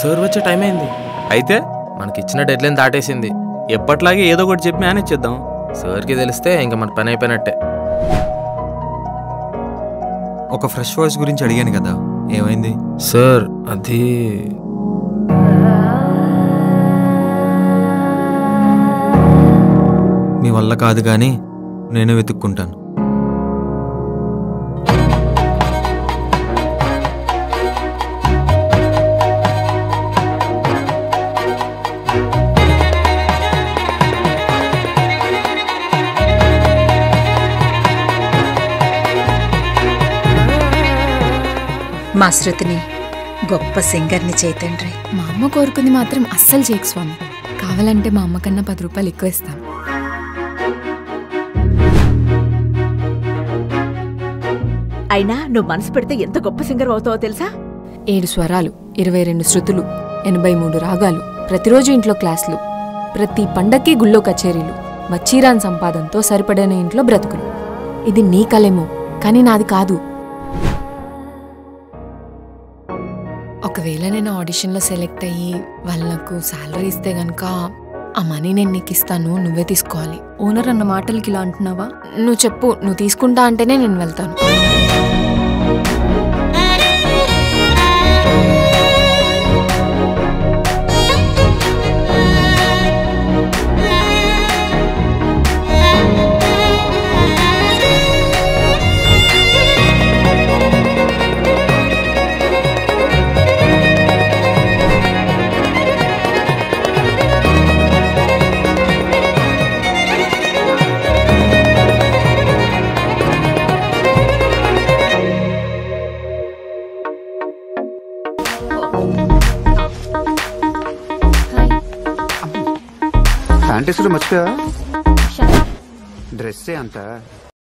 Sir వచ్చే time అయింది. అయితే మనకిచ్చిన డెడ్లైన్ దాటేసింది. ఎప్పట్లాగే ఏదో ఒకటి చెప్పి మేనేజ్ చేద్దాం. సార్కి తెలిస్తే ఇంకా మన పని అయిపోయినట్టే. ఒక ఫ్రెష్ వాయిస్ గురించి అడిగాను కదా, ఏమైంది? సార్ అది మీ వల్ల కాదు, కానీ నేను వెతుక్కుంటాను. మా శృతిని గొప్ప సింగర్ని చేతండ్రి. మా అమ్మ కోరుకుంది మాత్రం అస్సలు చేయకు స్వామి. కావాలంటే మా అమ్మ కన్నా 10 రూపాయలు ఎక్కువ ఇస్తాను. అయినా నువ్వు మనసు పెడితే ఎంత గొప్ప సింగర్ అవుతావో తెలుసా? 7 స్వరాలు, 22 శృతులు, 83 రాగాలు, ప్రతిరోజు ఇంట్లో క్లాసులు, ప్రతి పండక్కి గుళ్ళో కచేరీలు, వచ్చీరాన్ సంపాదనతో సరిపడిన ఇంట్లో బ్రతుకులు. ఇది నీ కలేమో కానీ నాది కాదు. ఒకవేళ నేను ఆడిషన్లో సెలెక్ట్ అయ్యి వాళ్ళు నాకు శాలరీ ఇస్తే గనక ఆ మనీ నేను నీకు ఇస్తాను, నువ్వే తీసుకోవాలి. ఓనర్ అన్న మాటలకి ఇలా అంటున్నావా? నువ్వు చెప్పు, నువ్వు తీసుకుంటా అంటేనే నేను వెళ్తాను. డ్రెస్సే అంత